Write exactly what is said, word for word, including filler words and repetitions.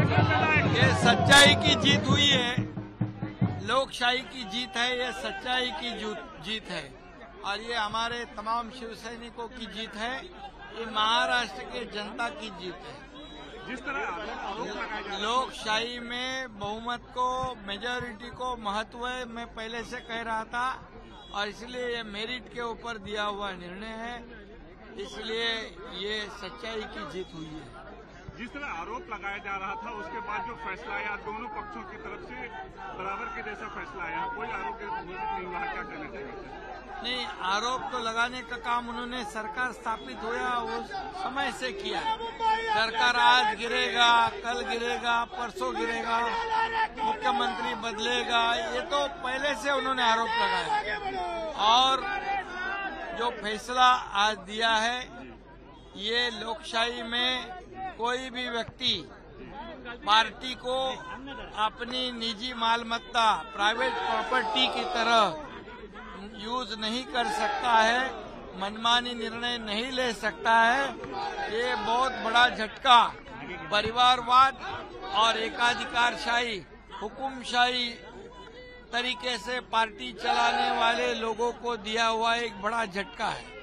ये सच्चाई की जीत हुई है, लोकशाही की जीत है, ये सच्चाई की जीत है और ये हमारे तमाम शिव सैनिकों की जीत है, ये महाराष्ट्र के जनता की जीत है। जिस तरह लोकशाही में बहुमत को, मेजॉरिटी को महत्व है, मैं पहले से कह रहा था और इसलिए ये मेरिट के ऊपर दिया हुआ निर्णय है, इसलिए ये सच्चाई की जीत हुई है। जिस तरह आरोप लगाया जा रहा था उसके बाद जो फैसला आया, दोनों पक्षों की तरफ से बराबर के जैसा फैसला आया, कोई आरोप नहीं लगा, क्या कहना चाहिए? नहीं, आरोप तो लगाने का काम उन्होंने सरकार स्थापित हुआ उस समय से किया। सरकार आज गिरेगा, कल गिरेगा, परसों गिरेगा, मुख्यमंत्री बदलेगा, ये तो पहले से उन्होंने आरोप लगाया और जो फैसला आज दिया है ये लोकशाही में कोई भी व्यक्ति पार्टी को अपनी निजी मालमत्ता, प्राइवेट प्रॉपर्टी की तरह यूज नहीं कर सकता है, मनमानी निर्णय नहीं ले सकता है। ये बहुत बड़ा झटका परिवारवाद और एकाधिकारशाही, हुकुमशाही तरीके से पार्टी चलाने वाले लोगों को दिया हुआ एक बड़ा झटका है।